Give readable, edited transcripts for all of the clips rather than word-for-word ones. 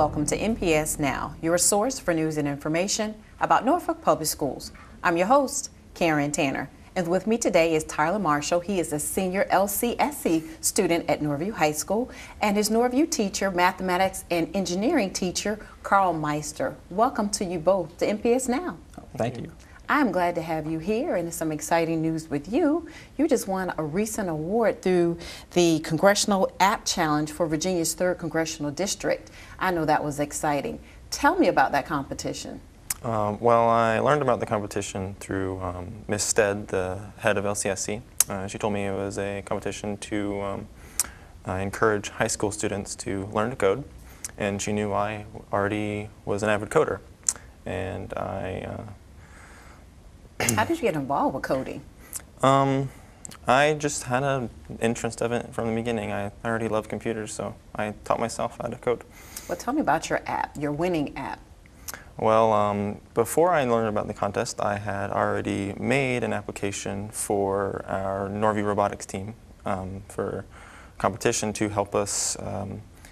welcome to NPS Now, your source for news and information about Norfolk Public Schools. I'm your host, Karen Tanner, and with me today is Tyler Marshall. He is a senior LCSE student at Norview High School, and his Norview teacher, mathematics and engineering teacher, Carl Meister. Welcome to you both to NPS Now. Thank you. I'm glad to have you here, and some exciting news with you. You just won a recent award through the Congressional App Challenge for Virginia's Third Congressional District. I know that was exciting. Tell me about that competition. Well, I learned about the competition through Miss Stead, the head of LCSE. She told me it was a competition to encourage high school students to learn to code, and she knew I already was an avid coder, and How did you get involved with coding? I just had an interest of it from the beginning. I already loved computers, so I taught myself how to code. Well, tell me about your app, your winning app. Well, before I learned about the contest, I had already made an application for our Norview Robotics team for competition to help us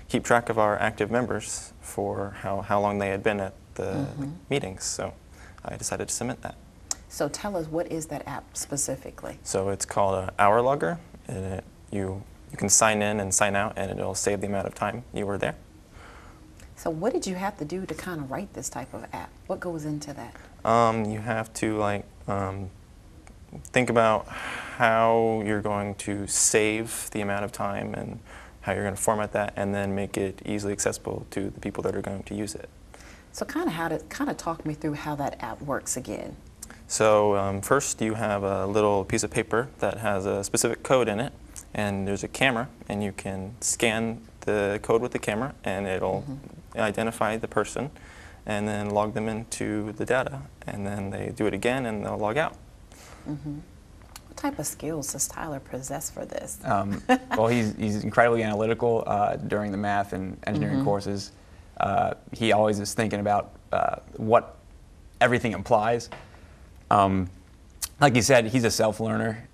keep track of our active members for how long they had been at the meetings. So I decided to submit that. So tell us, what is that app specifically? So it's called Hour Logger, and you can sign in and sign out, and it'll save the amount of time you were there. So what did you have to do to kind of write this type of app? What goes into that? You have to think about how you're going to save the amount of time and how you're going to format that, and then make it easily accessible to the people that are going to use it. So kind of talk me through how that app works again. So first you have a little piece of paper that has a specific code in it, and there's a camera, and you can scan the code with the camera, and it'll identify the person and then log them into the data, and then they do it again and they'll log out. What type of skills does Tyler possess for this? Well, he's incredibly analytical during the math and engineering courses. He always is thinking about what everything implies. Like you said, he's a self-learner.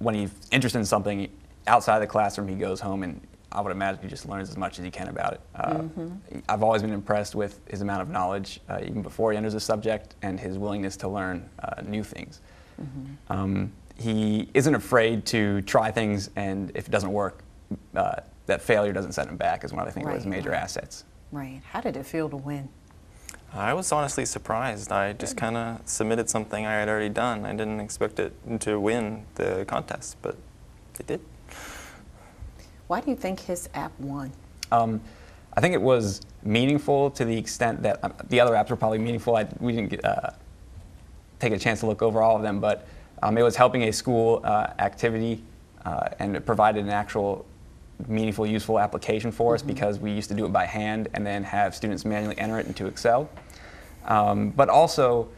When he's interested in something outside the classroom, he goes home, and I would imagine he just learns as much as he can about it. I've always been impressed with his amount of knowledge, even before he enters a subject, and his willingness to learn new things. He isn't afraid to try things, and if it doesn't work, that failure doesn't set him back is one of, I think, of his major assets. How did it feel to win? I was honestly surprised. I just kind of submitted something I had already done. I didn't expect it to win the contest, but it did. Why do you think his app won? I think it was meaningful to the extent that the other apps were probably meaningful. We didn't get, take a chance to look over all of them, but it was helping a school activity, and it provided an actual meaningful, useful application for us, because we used to do it by hand and then have students manually enter it into Excel. But also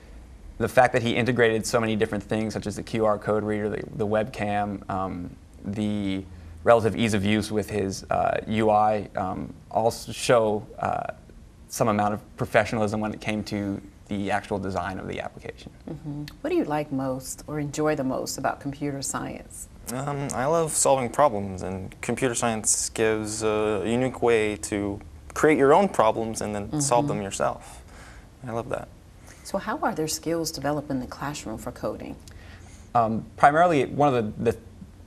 the fact that he integrated so many different things, such as the QR code reader, the webcam, the relative ease of use with his UI, also show some amount of professionalism when it came to the actual design of the application. What do you like most or enjoy the most about computer science? I love solving problems, and computer science gives a unique way to create your own problems and then solve them yourself. I love that. So how are their skills developed in the classroom for coding? Primarily, one of the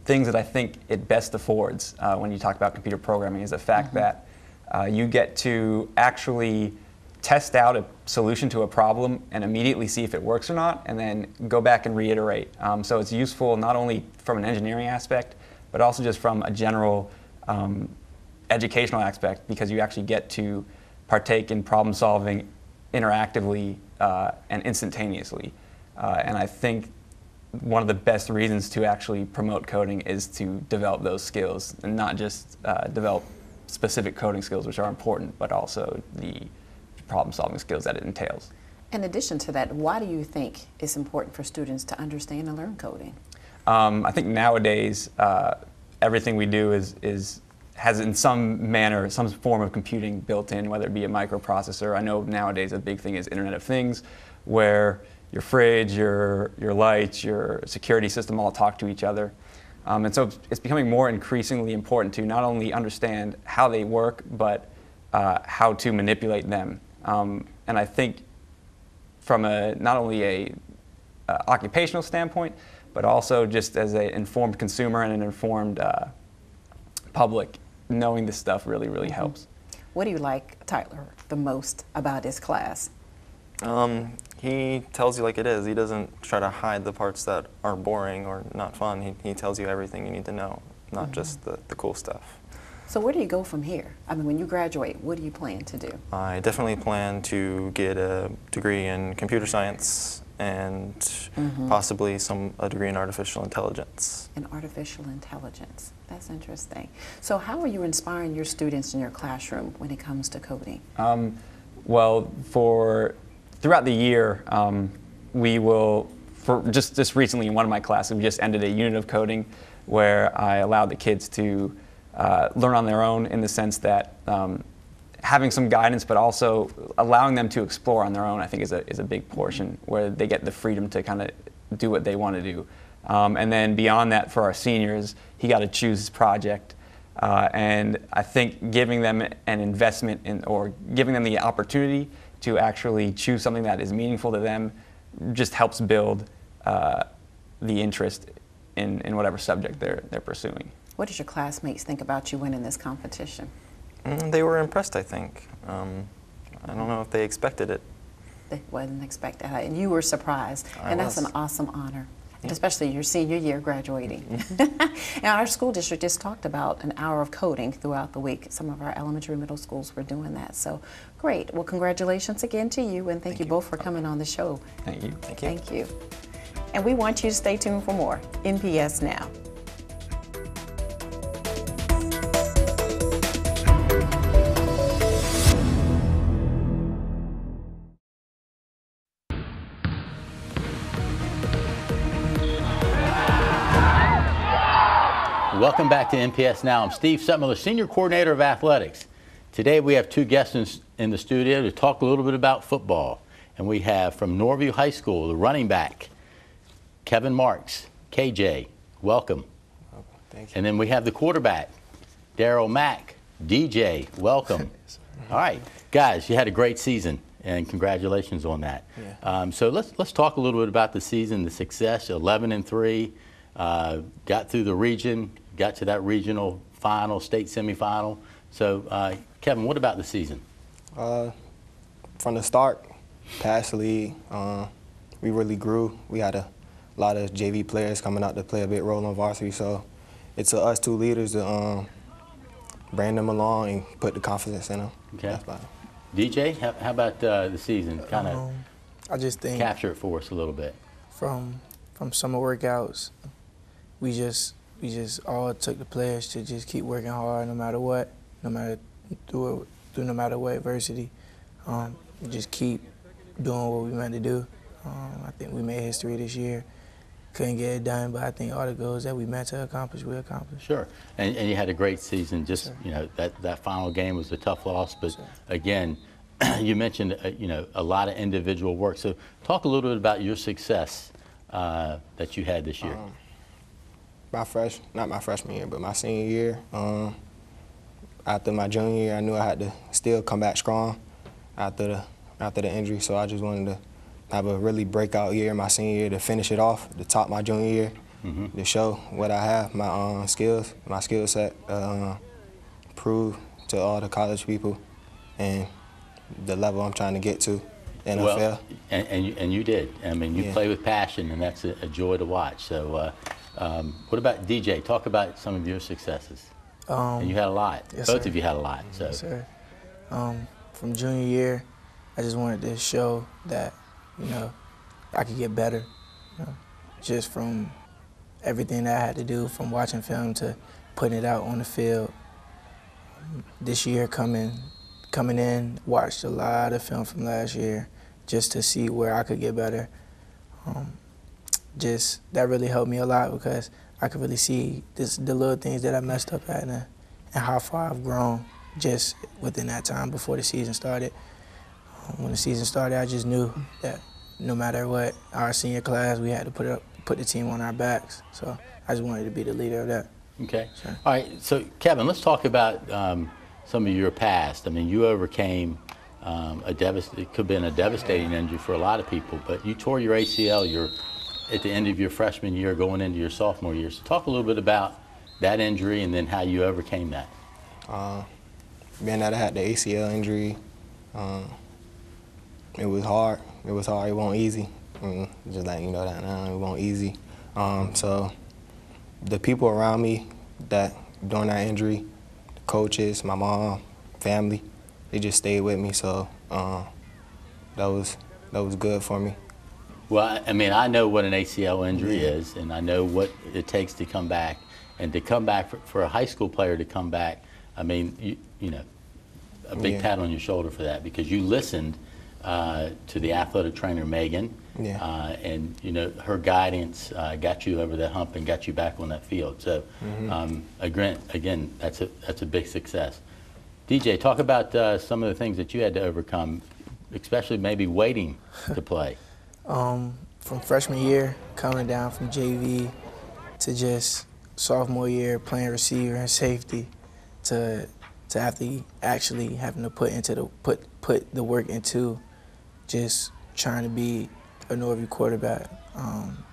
things that I think it best affords when you talk about computer programming is the fact that you get to actually test out a solution to a problem and immediately see if it works or not, and then go back and reiterate. So it's useful not only from an engineering aspect, but also just from a general educational aspect, because you actually get to partake in problem solving interactively and instantaneously. And I think one of the best reasons to actually promote coding is to develop those skills, and not just develop specific coding skills, which are important, but also the problem-solving skills that it entails. In addition to that, why do you think it's important for students to understand and learn coding? I think nowadays everything we do has in some manner, some form of computing built in, whether it be a microprocessor. I know nowadays a big thing is Internet of Things, where your fridge, your lights, your security system all talk to each other. And so it's becoming more increasingly important to not only understand how they work, but how to manipulate them. And I think from a, not only a occupational standpoint, but also just as an informed consumer and an informed public, knowing this stuff really, really helps. What do you like, Tyler, the most about his class? He tells you like it is. He doesn't try to hide the parts that are boring or not fun. He tells you everything you need to know, not just the cool stuff. So where do you go from here? I mean, when you graduate, what do you plan to do? I definitely plan to get a degree in computer science and possibly a degree in artificial intelligence. In artificial intelligence. That's interesting. So how are you inspiring your students in your classroom when it comes to coding? Well, throughout the year, we will, just recently in one of my classes, we just ended a unit of coding where I allowed the kids to learn on their own in the sense that having some guidance, but also allowing them to explore on their own, I think is a big portion where they get the freedom to kind of do what they want to do. And then beyond that, for our seniors, he got to choose his project. And I think giving them an investment in, or giving them the opportunity to actually choose something that is meaningful to them just helps build the interest in whatever subject they're pursuing. What did your classmates think about you winning this competition? They were impressed, I think. I don't know if they expected it. They wasn't expected, and you were surprised, and that's an awesome honor. And especially your senior year graduating. Now, our school district just talked about an hour of coding throughout the week. Some of our elementary middle schools were doing that. So great. Well, congratulations again to you, and thank you both for coming on the show. Thank you. Thank you. Thank you. And we want you to stay tuned for more NPS Now. Welcome back to NPS Now. I'm Steve Sutton, Senior Coordinator of Athletics. Today we have two guests in the studio to talk a little bit about football. And we have from Norview High School, the running back, Kevin Marks. KJ, welcome. Oh, thank you. And then we have the quarterback, Darriel Mack. DJ, welcome. All right, guys, you had a great season, and congratulations on that. Yeah. So let's talk a little bit about the season, the success, 11-3, got through the region, got to that regional final, state semifinal. So, Kevin, what about the season? From the start, past the league, we really grew. We had a lot of JV players coming out to play a big role on varsity, so it's us two leaders to bring them along and put the confidence in them. Okay. That's about it. DJ, how about the season? Kind of I just think capture it for us a little bit. From summer workouts, we just all took the players to just keep working hard no matter what, no matter what adversity. Just keep doing what we meant to do. I think we made history this year. Couldn't get it done, but I think all the goals that we meant to accomplish, we accomplished. Sure, and you had a great season. Just you know that final game was a tough loss, but again, you mentioned you know a lot of individual work. So talk a little bit about your success that you had this year. Not my freshman year, but my senior year. After my junior year, I knew I had to still come back strong after the injury, so I just wanted to have a really breakout year my senior year to finish it off, to top my junior year, to show what I have, my skills, my skill set, prove to all the college people and the level I'm trying to get to. NFL. Well, and you did. I mean, you play with passion, and that's a joy to watch. So. What about DJ? Talk about some of your successes. And you had a lot. Yes, both of you had a lot. So. Yes, sir. From junior year, I just wanted to show that, you know, I could get better. You know, just from everything that I had to do, from watching film to putting it out on the field. This year coming in, watched a lot of film from last year just to see where I could get better. Just that really helped me a lot because I could really see the little things that I messed up at and how far I've grown just within that time before the season started. When the season started, I just knew that no matter what, our senior class, we had to put the team on our backs. So I just wanted to be the leader of that. Okay. So. All right. So Kevin, let's talk about some of your past. I mean, you overcame it could have been a devastating injury for a lot of people, but you tore your ACL at the end of your freshman year going into your sophomore year. So talk a little bit about that injury and then how you overcame that. Being that I had the ACL injury, it was hard. It was hard. It wasn't easy. Just like you know that now, it wasn't easy. So the people around me that during that injury, the coaches, my mom, family, they just stayed with me. So that was good for me. Well, I mean, I know what an ACL injury is, and I know what it takes to come back. And to come back for a high school player to come back, I mean, you know, a big pat on your shoulder for that, because you listened to the athletic trainer Megan, and you know her guidance got you over that hump and got you back on that field. So again, that's a big success. DJ, talk about some of the things that you had to overcome, especially maybe waiting to play. From freshman year, coming down from JV to just sophomore year, playing receiver and safety, to actually having to put the work into just trying to be a Norview quarterback.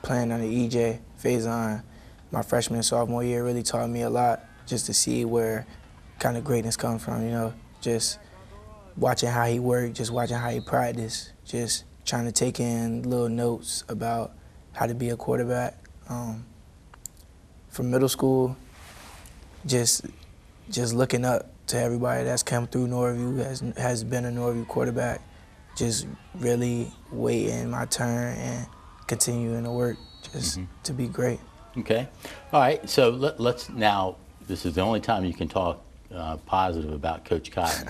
Playing under EJ Phayzon my freshman and sophomore year really taught me a lot, just to see where kind of greatness comes from, you know, just watching how he worked, just watching how he practiced, just trying to take in little notes about how to be a quarterback. From middle school, just looking up to everybody that's come through Norview, has been a Norview quarterback, just really waiting my turn and continuing to work just to be great. Okay. All right, so let's now, this is the only time you can talk positive about Coach Cotton.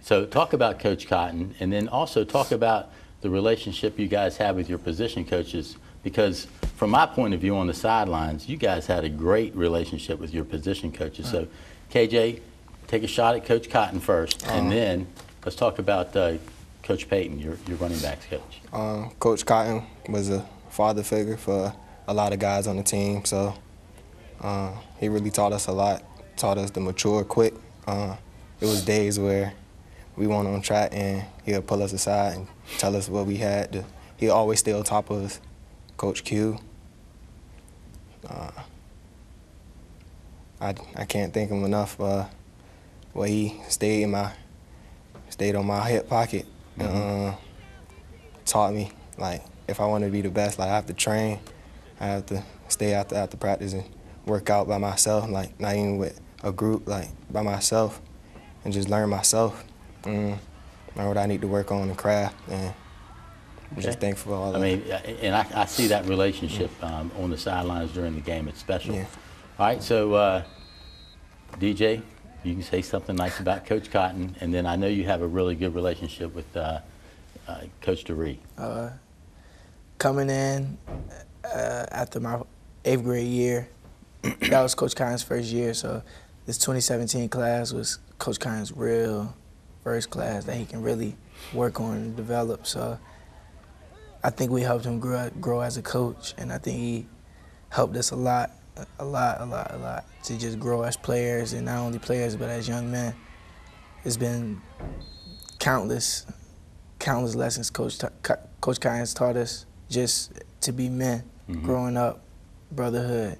So talk about Coach Cotton, and then also talk about the relationship you guys have with your position coaches, because from my point of view on the sidelines, you guys had a great relationship with your position coaches. So KJ, take a shot at Coach Cotton first, and then let's talk about Coach Payton, your running backs coach. Coach Cotton was a father figure for a lot of guys on the team, so he really taught us a lot, taught us to mature quick. It was days where we weren't on track, and he'll pull us aside and tell us what we had. He'll always stay on top of us. Coach Q. I can't thank him enough. Well, he stayed on my hip pocket. And taught me, like, if I want to be the best, like, I have to train. I have to stay after practice and work out by myself, like, not even with a group, like, by myself, and just learn myself. Learn what I need to work on and craft. And I'm just thankful for all that. I mean, and I see that relationship on the sidelines during the game. It's special. Yeah. All right, so DJ, you can say something nice about Coach Cotton, and then I know you have a really good relationship with Coach DeRee. Coming in after my 8th grade year, that was Coach Cotton's first year, so this 2017 class was Coach Cotton's real first class that he can really work on and develop. So I think we helped him grow as a coach, and I think he helped us a lot to just grow as players, and not only players but as young men. It's been countless lessons Coach Cotton's taught us, just to be men, growing up, brotherhood.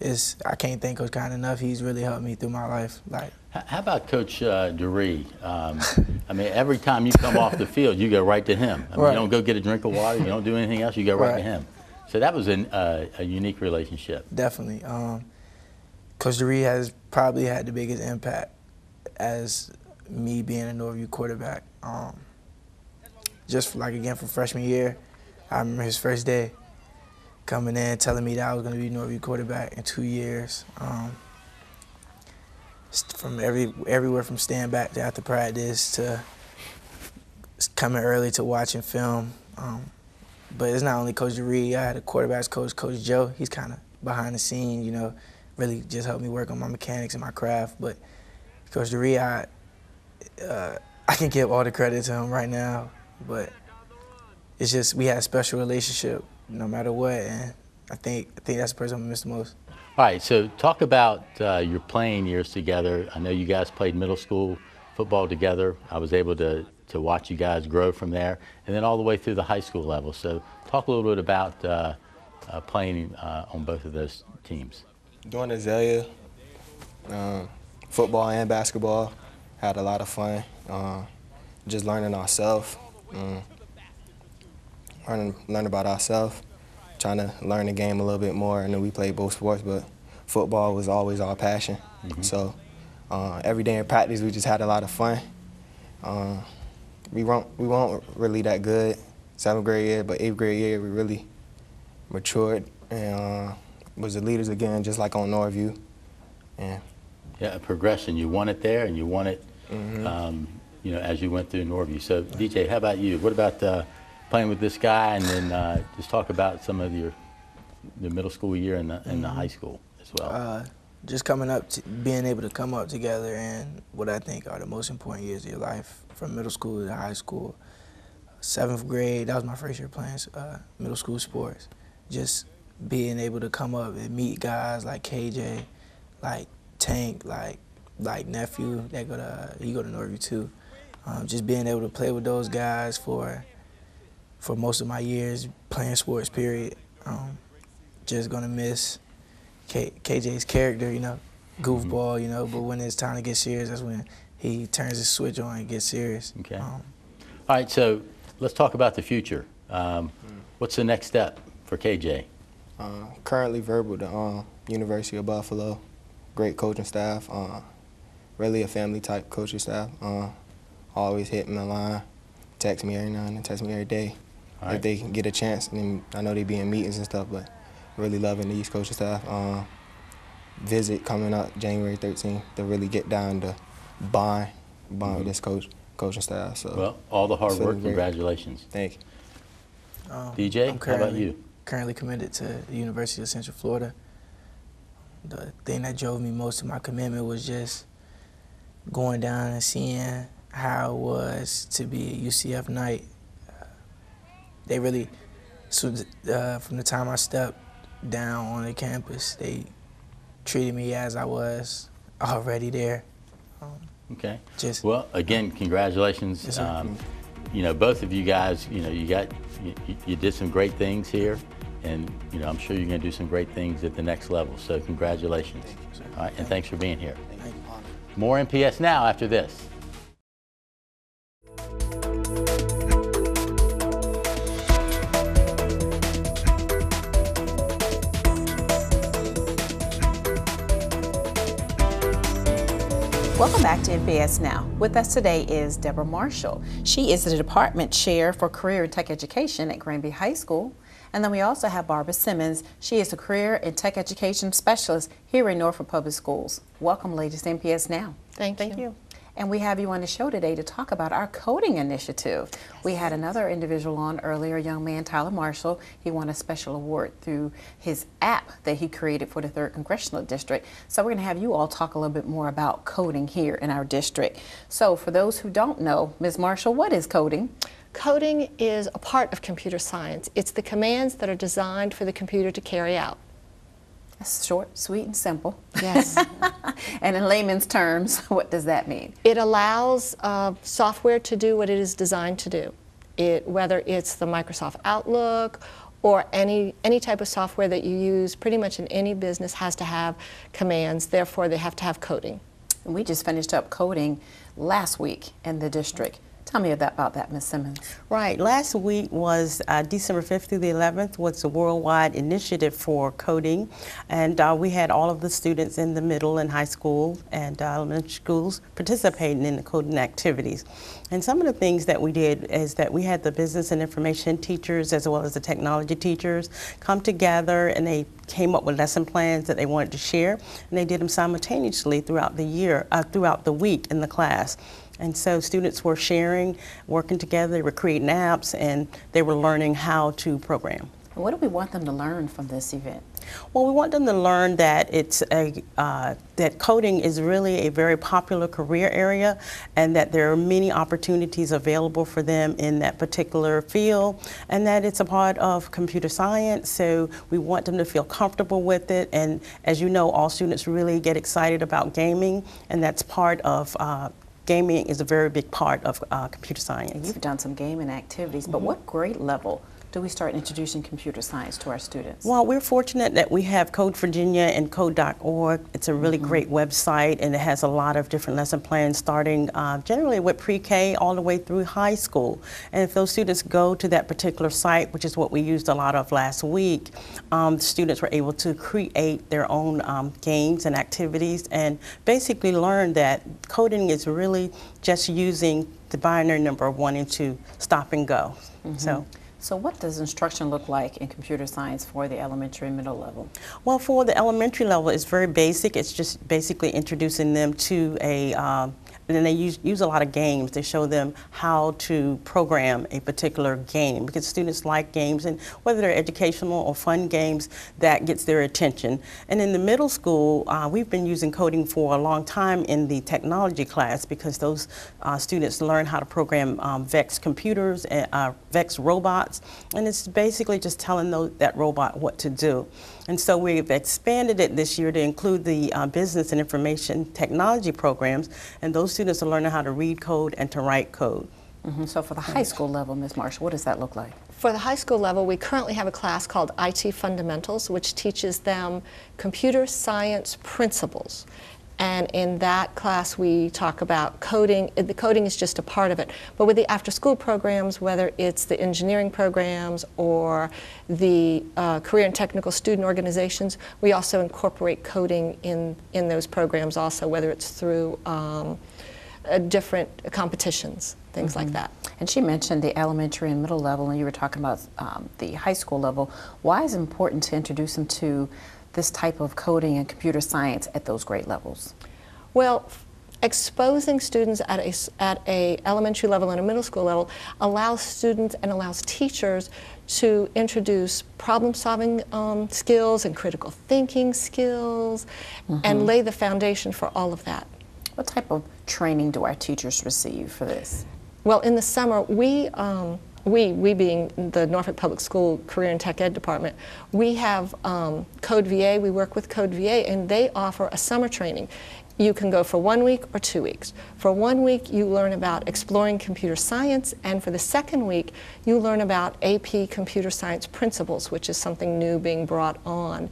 I can't thank Coach Cotton enough. He's really helped me through my life. Like, how about Coach DeRee? I mean, every time you come off the field, you go right to him. I mean, you don't go get a drink of water. You don't do anything else. You go right to him. So that was a unique relationship. Definitely. Coach DeRee has probably had the biggest impact as me being a Norview quarterback. Just like, again, from freshman year, I remember his first day, coming in, telling me that I was going to be Norview quarterback in 2 years. From everywhere, from staying back to after practice to coming early to watching film. But it's not only Coach DeRee. I had a quarterback's coach, Coach Joe. He's kind of behind the scene, you know, really just helped me work on my mechanics and my craft. But Coach DeRee, I can give all the credit to him right now. But it's just, we had a special relationship, no matter what, and I think that's the person I'm missed the most. All right, so talk about your playing years together. I know you guys played middle school football together. I was able to watch you guys grow from there, and then all the way through the high school level. So talk a little bit about playing on both of those teams. Doing Azalea, football and basketball, had a lot of fun. Just learning ourselves, learn about ourselves, trying to learn the game a little bit more. I know we played both sports, but football was always our passion. Mm-hmm. So every day in practice, we just had a lot of fun. We weren't really that good 7th grade year, but 8th grade year, we really matured and was the leaders again, just like on Norview. Yeah. Yeah, progression. You won it there, and you won it, mm-hmm. You know, as you went through Norview. So, DJ, how about you? What about playing with this guy, and then just talk about some of your middle school year and the high school as well. Just coming up, being able to come up together, and what I think are the most important years of your life, from middle school to high school. 7th grade, that was my first year playing middle school sports. Just being able to come up and meet guys like KJ, like Tank, like Nephew, that you go to Norview too. Just being able to play with those guys for most of my years playing sports, period. Just gonna miss KJ's character, you know, goofball, you know. But when it's time to get serious, that's when he turns his switch on and gets serious. Okay. All right, so let's talk about the future. What's the next step for KJ? Currently verbal to University of Buffalo. Great coaching staff, really a family-type coaching staff. Always hit me the line, text me every now and then, text me every day. All right. If they can get a chance, and I know they be in meetings and stuff, but really loving the East coaching staff. Visit coming up January 13th to really get down to bond mm-hmm. with this coaching staff. So, well, all the hard work, congratulations. Thank you. DJ, how about you? Currently committed to the University of Central Florida. The thing that drove me most to my commitment was just going down and seeing how it was to be at UCF night. They really, from the time I stepped down on the campus, they treated me as I was already there. Okay. Just, well, again, congratulations. Yes, you know, both of you guys, you know, you did some great things here. And, you know, I'm sure you're going to do some great things at the next level. So congratulations. Thank you, all right, and thanks for being here. Thank you. More NPS Now after this. Welcome back to NPS Now. With us today is Deborah Marshall. She is the Department Chair for Career and Tech Education at Granby High School. And then we also have Barbara Simmons. She is a Career and Tech Education Specialist here in Norfolk Public Schools. Welcome, ladies, to NPS Now. Thank you. And we have you on the show today to talk about our coding initiative. Yes. We had another individual on earlier, a young man, Tyler Marshall. He won a special award through his app that he created for the 3rd Congressional District. So we're going to have you all talk a little bit more about coding here in our district. So for those who don't know, Ms. Marshall, what is coding? Coding is a part of computer science. It's the commands that are designed for the computer to carry out. That's short, sweet, and simple. Yes. And in layman's terms, what does that mean? It allows software to do what it is designed to do. Whether it's the Microsoft Outlook or any type of software that you use, pretty much in any business has to have commands. Therefore, they have to have coding. And we just finished up coding last week in the district. Tell me about that, Ms. Simmons. Right. Last week was December 5th through the 11th was the worldwide initiative for coding, and we had all of the students in the middle and high school and elementary schools participating in the coding activities. And some of the things that we did is that we had the business and information teachers as well as the technology teachers come together, and they came up with lesson plans that they wanted to share, and they did them simultaneously throughout the week in the class. And so students were sharing, working together, they were creating apps, and they were learning how to program. And what do we want them to learn from this event? Well, we want them to learn that it's a that coding is really a very popular career area, and that there are many opportunities available for them in that particular field, and that it's a part of computer science. So we want them to feel comfortable with it, and as you know, all students really get excited about gaming, and that's part of gaming is a very big part of computer science. And you've done some gaming activities, but what grade level do we start introducing computer science to our students? Well, we're fortunate that we have Code Virginia and Code.org. It's a really great website, and it has a lot of different lesson plans starting generally with pre-K all the way through high school. And if those students go to that particular site, which is what we used a lot of last week, students were able to create their own games and activities and basically learn that coding is really just using the binary number 1 and 2, stop and go. So what does instruction look like in computer science for the elementary and middle level? Well, for the elementary level, it's very basic. It's just basically introducing them to a, and then they use a lot of games. They show them how to program a particular game, because students like games, and whether they're educational or fun games, that gets their attention. And in the middle school, we've been using coding for a long time in the technology class, because those students learn how to program VEX computers, VEX robots, and it's basically just telling that robot what to do. And so we've expanded it this year to include the business and information technology programs, and those students are learning how to read code and to write code. So for the high school level, Ms. Marshall, what does that look like? For the high school level, we currently have a class called IT Fundamentals, which teaches them computer science principles. And in that class, we talk about coding. The coding is just a part of it. But with the after-school programs, whether it's the engineering programs or the career and technical student organizations, we also incorporate coding in those programs also, whether it's through different competitions, things like that. And she mentioned the elementary and middle level, and you were talking about the high school level. Why is it important to introduce them to this type of coding and computer science at those grade levels? Well, exposing students at a elementary level and a middle school level allows students and allows teachers to introduce problem-solving skills and critical thinking skills and lay the foundation for all of that. What type of training do our teachers receive for this? Well, in the summer, we being the Norfolk Public School Career and Tech Ed Department, we have Code VA. We work with Code VA, and they offer a summer training. You can go for 1 week or 2 weeks. For 1 week, you learn about exploring computer science, and for the second week, you learn about AP Computer Science Principles, which is something new being brought on.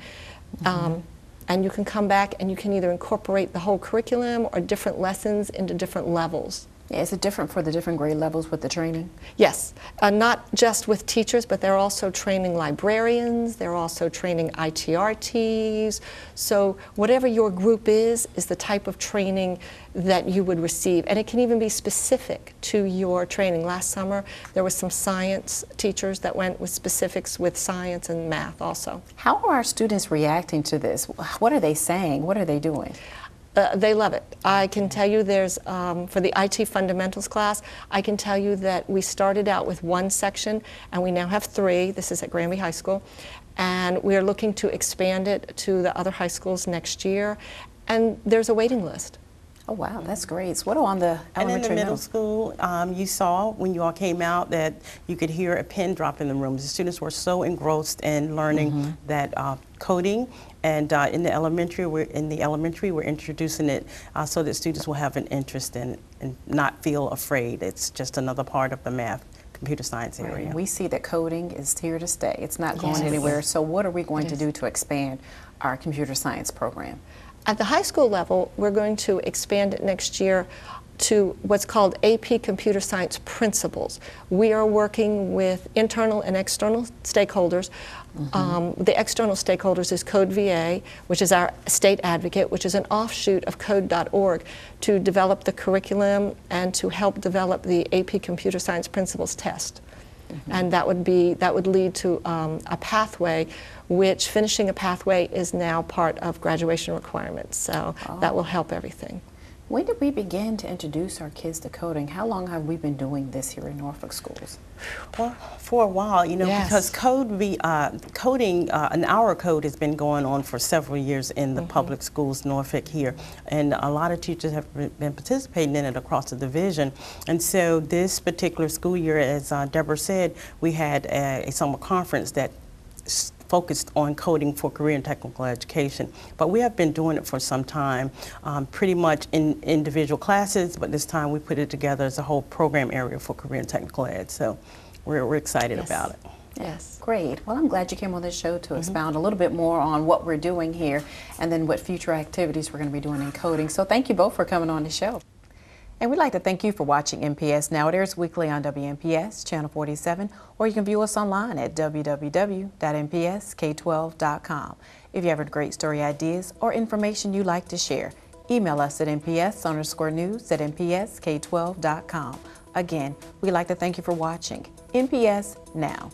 And you can come back and you can either incorporate the whole curriculum or different lessons into different levels. Yeah, is it different for the different grade levels with the training? Yes, not just with teachers, but they're also training librarians, they're also training ITRTs. So whatever your group is the type of training that you would receive. And it can even be specific to your training. Last summer, there was some science teachers that went with specifics with science and math also. How are our students reacting to this? What are they saying? What are they doing? They love it. I can tell you there's, for the IT Fundamentals class, I can tell you that we started out with 1 section and we now have 3. This is at Granby High School. And we are looking to expand it to the other high schools next year. And there's a waiting list. Oh, wow, that's great. So what on the elementary and in the middle school, you saw when you all came out that you could hear a pin drop in the room. The students were so engrossed in learning that coding, and in the elementary, we're introducing it so that students will have an interest in it and not feel afraid. It's just another part of the math computer science area. We see that coding is here to stay. It's not going anywhere. So what are we going to do to expand our computer science program? At the high school level, we're going to expand it next year to what's called AP Computer Science Principles. We are working with internal and external stakeholders. The external stakeholders is Code VA, which is our state advocate, which is an offshoot of Code.org, to develop the curriculum and to help develop the AP Computer Science Principles test. And that would lead to a pathway, which finishing a pathway is now part of graduation requirements. So that will help everything. When did we begin to introduce our kids to coding? How long have we been doing this here in Norfolk schools? Well, for a while, you know, yes. because coding, an hour code has been going on for several years in the public schools Norfolk here, and a lot of teachers have been participating in it across the division. And so this particular school year, as Deborah said, we had a summer conference that focused on coding for career and technical education. But we have been doing it for some time, pretty much in individual classes, but this time we put it together as a whole program area for career and technical ed. So we're excited yes. about it. Yes, great. Well, I'm glad you came on this show to expound a little bit more on what we're doing here and then what future activities we're going to be doing in coding. So thank you both for coming on the show. And we'd like to thank you for watching NPS Now. It airs weekly on WNPS Channel 47, or you can view us online at www.npsk12.com. If you have any great story ideas or information you'd like to share, email us at nps_news@npsk12.com. Again, we'd like to thank you for watching NPS Now.